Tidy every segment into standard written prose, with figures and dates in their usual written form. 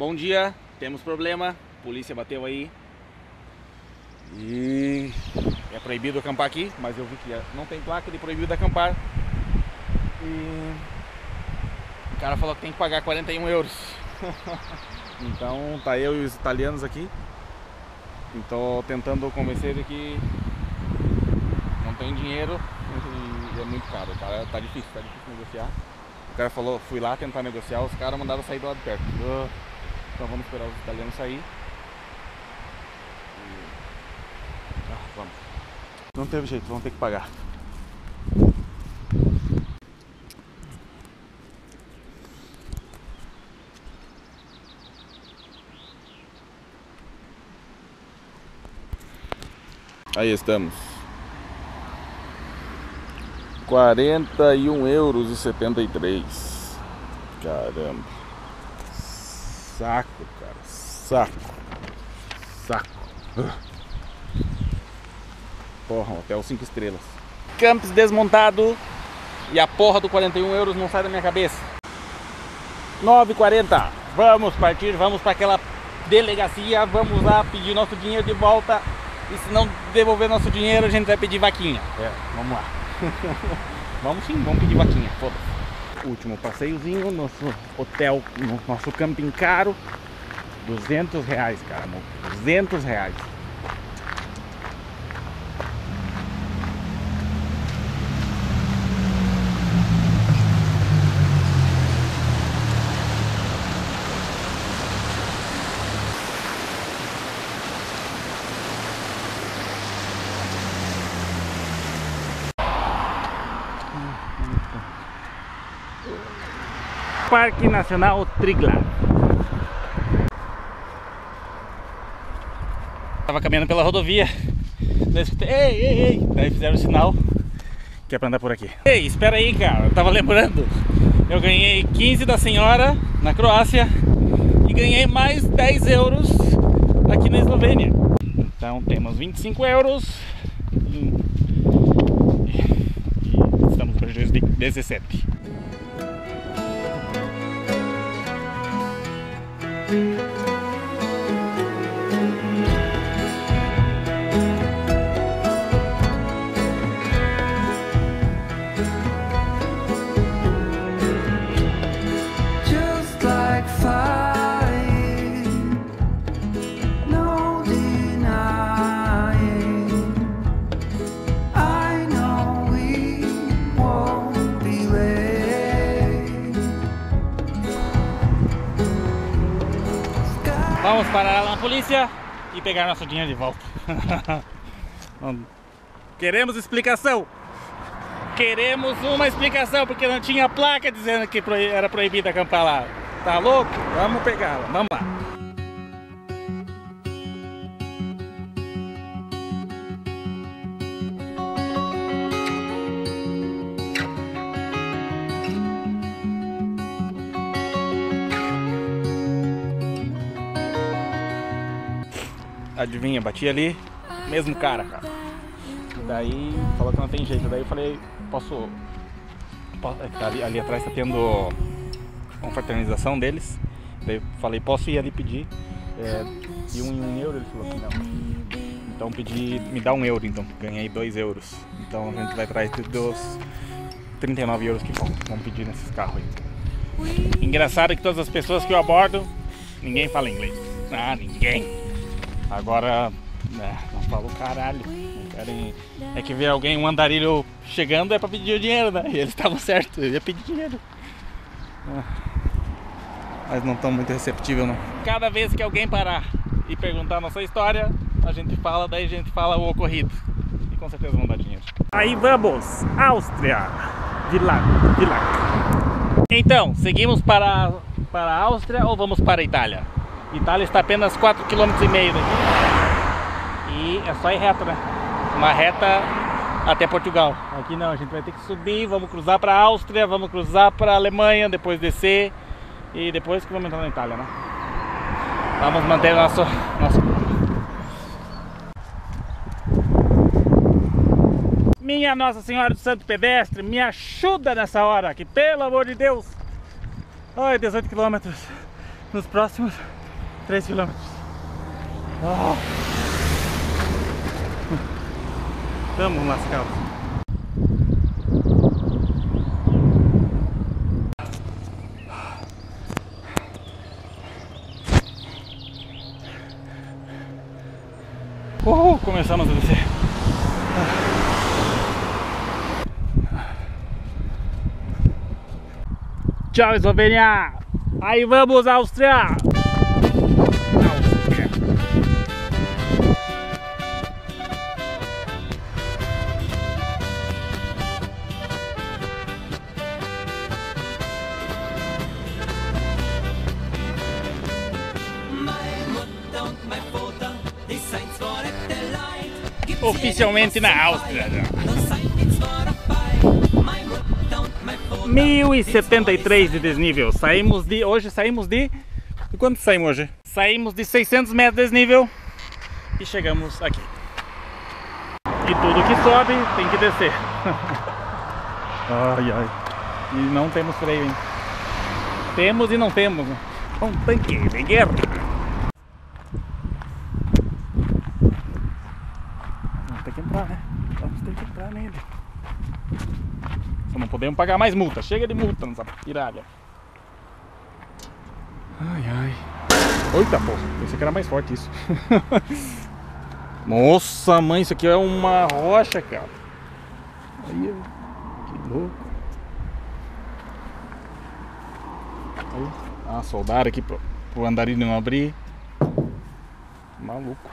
Bom dia, temos problema, a polícia bateu aí e é proibido acampar aqui, mas eu vi que não tem placa de proibido acampar e o cara falou que tem que pagar 41 €. Então tá eu e os italianos aqui, então tentando convencer de que não tem dinheiro e é muito caro, cara, tá difícil negociar. O cara falou, fui lá tentar negociar, os caras mandaram sair do lado de perto. Então vamos esperar os italianos sair. E... vamos. Não teve jeito, vamos ter que pagar. Aí estamos. 41,73 €. Caramba. Saco, cara. Saco. Porra, um hotel 5 estrelas. Campos desmontado. E a porra do 41 € não sai da minha cabeça. 9,40. Vamos partir, vamos para aquela delegacia. Vamos lá pedir nosso dinheiro de volta. E se não devolver nosso dinheiro, a gente vai pedir vaquinha. É, vamos lá. Vamos sim, vamos pedir vaquinha, foda-se. Último passeiozinho, nosso hotel, nosso camping caro, R$200, cara, amor, R$200. Parque Nacional Triglav. Tava caminhando pela rodovia. Daí escutei, ei. Daí fizeram o sinal que é pra andar por aqui. Ei, espera aí, cara. Eu tava lembrando. Eu ganhei 15 da senhora na Croácia e ganhei mais 10 € aqui na Eslovênia. Então temos 25 € e estamos no prejuízo de 17. Vamos parar lá na polícia e pegar nosso dinheiro de volta. Queremos explicação. Queremos uma explicação, porque não tinha placa dizendo que era proibido acampar lá. Tá louco? Vamos pegá-la, vamos lá. Adivinha, bati ali, mesmo cara. Daí falou que não tem jeito, daí eu falei, posso ali atrás tá tendo confraternização deles, daí eu falei, posso ir ali pedir de 1 em 1 €, ele falou que não. Então pedi, me dá 1 €, então ganhei 2 €. Então a gente vai atrás dos 39 € que vão pedir nesses carros aí. Engraçado que todas as pessoas que eu abordo, ninguém fala inglês. Ah, ninguém. Agora, não falo caralho, não querem... É que ver alguém, um andarilho chegando é pra pedir o dinheiro, né? E eles estavam certos, eu ia pedir dinheiro. Mas não estão muito receptíveis, não. Cada vez que alguém parar e perguntar a nossa história, a gente fala, daí a gente fala o ocorrido. E com certeza vão dar dinheiro. Aí vamos, Áustria, Vila. Então, seguimos para a Áustria ou vamos para a Itália? Itália está apenas 4,5 km daqui e é só ir reto, né? Uma reta até Portugal. Aqui não, a gente vai ter que subir, vamos cruzar para a Áustria, vamos cruzar para a Alemanha, depois descer e depois que vamos entrar na Itália, né? Vamos manter nosso... Minha Nossa Senhora do Santo Pedestre, me ajuda nessa hora aqui, pelo amor de Deus! Ai, 18 km. nos próximos 3 km. Oh. Tamo lascado. Começamos a descer. Tchau, Eslovênia! Aí vamos, Áustria! Oficialmente na Áustria. 1073 de desnível. Quanto saímos hoje? Saímos de 600 metros de desnível e chegamos aqui. E tudo que sobe tem que descer. Ai, ai. E não temos freio, hein? Temos e não temos. Um tanque de guerra. Vamos ter que entrar nele. Só não podemos pagar mais multa. Chega de multa nessa piralha. Ai, ai. Eita, porra. Pensei que era mais forte isso. Nossa, mãe. Isso aqui é uma rocha, cara. Aí, que louco. Ah, soldaram aqui pro andarilho não abrir. Maluco.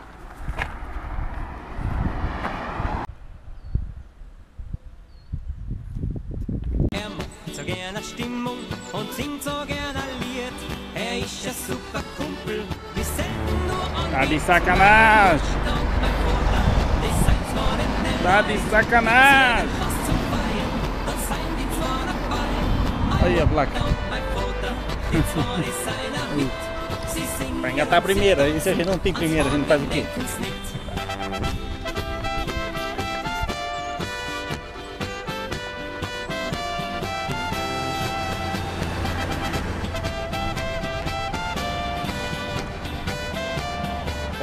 Tá de sacanagem! Tá de sacanagem! Olha a placa! Vai engatar a primeira, e se a gente não tem primeira, a gente faz o quê?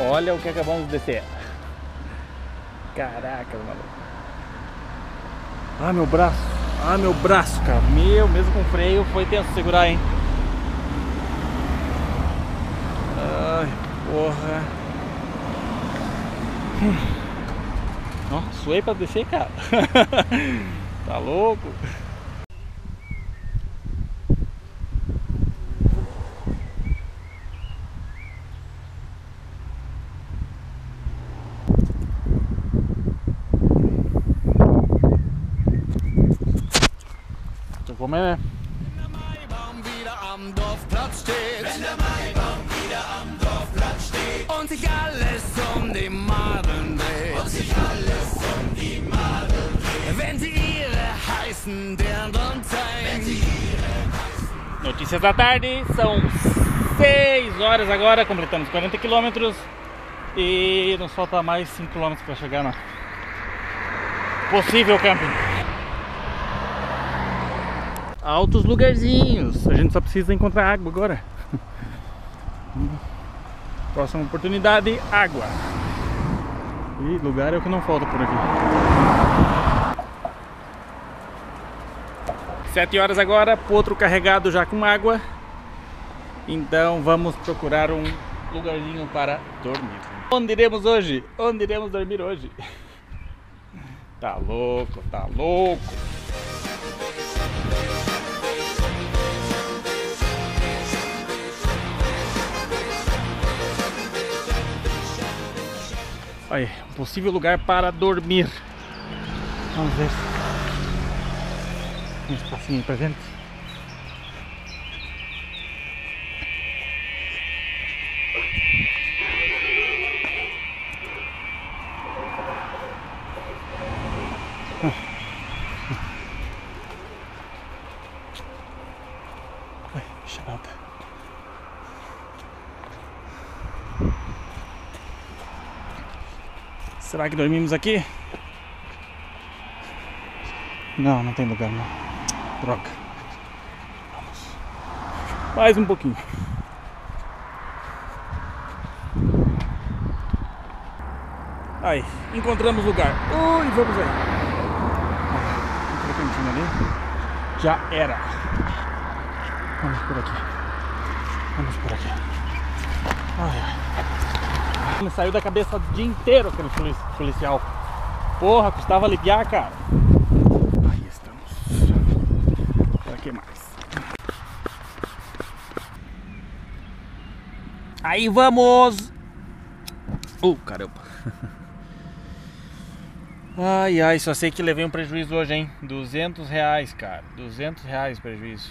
Olha o que acabamos de descer. Caraca, maluco. Ah, meu braço. Ah, meu braço, cara. Meu, mesmo com freio, foi tenso segurar, hein? Ai, porra. Ó, suei pra descer, cara. Tá louco? Né? Notícias da tarde, são 6 horas agora, completamos 40 km e nos falta mais 5 km para chegar na possível camping. Altos lugarzinhos, a gente só precisa encontrar água agora. Próxima oportunidade, água. E lugar é o que não falta por aqui. 7 horas agora, potro carregado já com água. Então vamos procurar um lugarzinho para dormir. Onde iremos hoje? Onde iremos dormir hoje? Tá louco, tá louco. Aí, um possível lugar para dormir. Vamos ver se tem um espacinho pra gente. Ai, chamada. Será que dormimos aqui? Não, não tem lugar não. Droga. Vamos. Mais um pouquinho. Aí, encontramos lugar. E vamos aí. Aquele cantinho ali. Já era. Vamos por aqui. Vamos por aqui. Ai, ai. Saiu da cabeça o dia inteiro aquele policial. Porra, custava aliviar, cara. Aí estamos. Pra que mais? Aí vamos! Caramba! Ai, ai, só sei que levei um prejuízo hoje, hein? R$200, cara. R$200 prejuízo.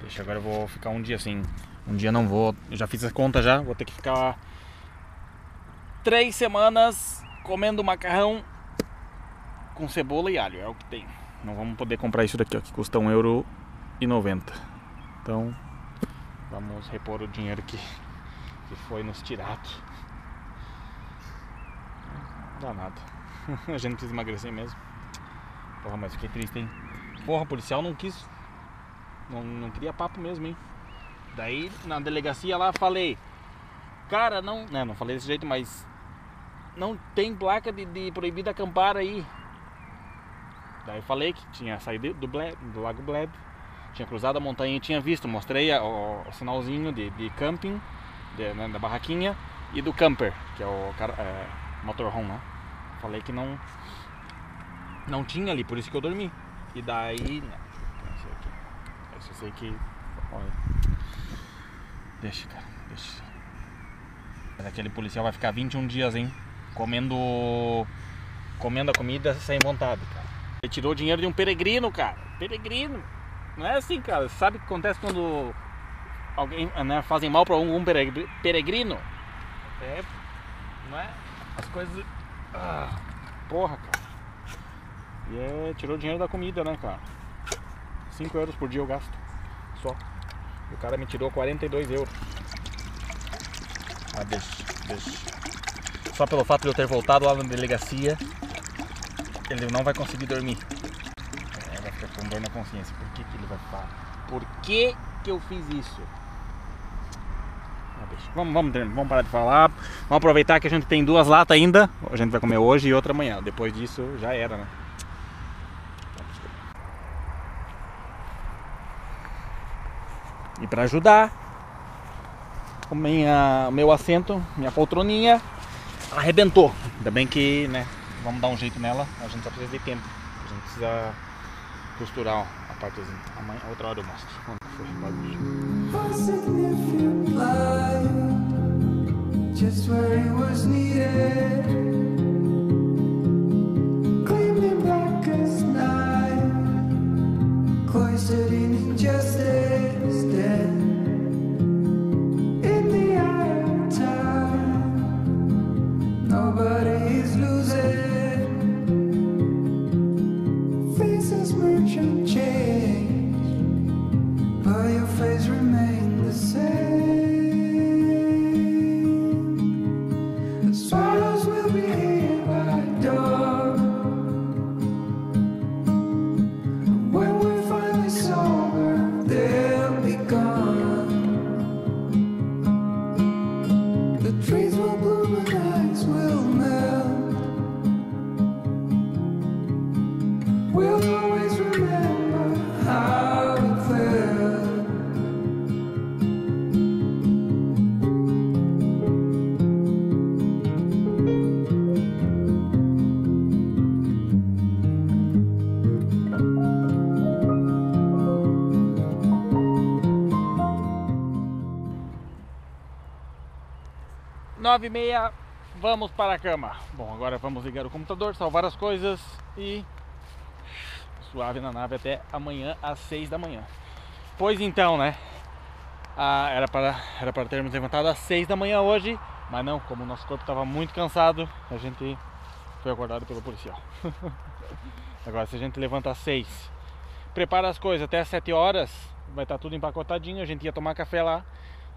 Deixa, agora eu vou ficar um dia assim. Um dia não vou. Eu já fiz as contas já. Vou ter que ficar 3 semanas comendo macarrão com cebola e alho. É o que tem. Não vamos poder comprar isso daqui, ó, que custa €1,90. Então vamos repor o dinheiro que foi nos tirado. Não dá nada. A gente precisa emagrecer mesmo. Porra, mas fiquei triste, hein? Porra, o policial não quis. Não queria papo mesmo, hein? Daí na delegacia lá falei, cara, não falei desse jeito, mas não tem placa de proibido acampar aí. Daí falei que tinha saído do Lago Bled, tinha cruzado a montanha e tinha visto, mostrei o sinalzinho de camping, né, da barraquinha e do camper, que é o motorhome, né? Falei que não tinha ali, por isso que eu dormi. E daí, eu só sei que, olha, deixa, cara, deixa. Mas aquele policial vai ficar 21 dias, hein, comendo a comida sem vontade, cara. Ele tirou o dinheiro de um peregrino, cara, peregrino. Não é assim, cara. Sabe o que acontece quando alguém, né, fazem mal para um peregrino? É, não é? As coisas... porra, cara. E tirou o dinheiro da comida, né, cara? 5 euros por dia eu gasto. Só. E o cara me tirou 42 euros. Ah, deixa. Só pelo fato de eu ter voltado lá na delegacia, ele não vai conseguir dormir. Com dor na consciência. Por que ele vai falar? Por que eu fiz isso? Vamos parar de falar. Vamos aproveitar que a gente tem 2 latas ainda. A gente vai comer hoje e outra amanhã. Depois disso já era, né? E para ajudar, o meu assento, minha poltroninha, arrebentou. Ainda bem que, né, vamos dar um jeito nela. A gente só precisa de tempo. A gente precisa costurar, ó, a partezinha. Amanhã, outra hora eu mostro. Foi bagulho. E meia, vamos para a cama. Bom, agora vamos ligar o computador, salvar as coisas e suave na nave até amanhã às 6 da manhã. Pois então, né? Era para termos levantado às 6 da manhã hoje, mas não, como o nosso corpo estava muito cansado, a gente foi acordado pelo policial. Agora, se a gente levanta às 6, prepara as coisas até às 7 horas, vai estar tudo empacotadinho. A gente ia tomar café lá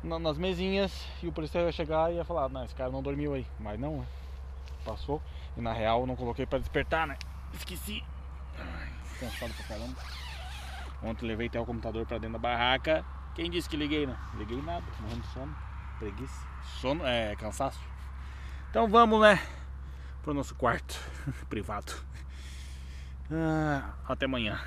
nas mesinhas e o policial ia chegar e ia falar: não, esse cara não dormiu aí. Mas não, passou. E na real eu não coloquei pra despertar, né? Esqueci. Ai, cansado pra caramba. Ontem levei até o computador pra dentro da barraca. Quem disse que liguei, né? Liguei nada, morrendo de sono. Preguiça. Sono, cansaço. Então vamos, né? Pro nosso quarto privado. Até amanhã.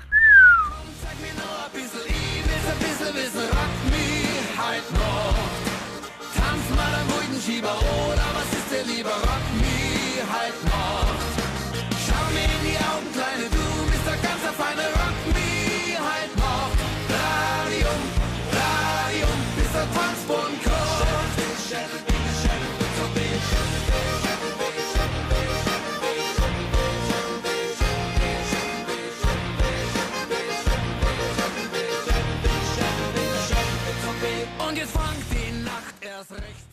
Und jetzt fangt die Nacht erst recht.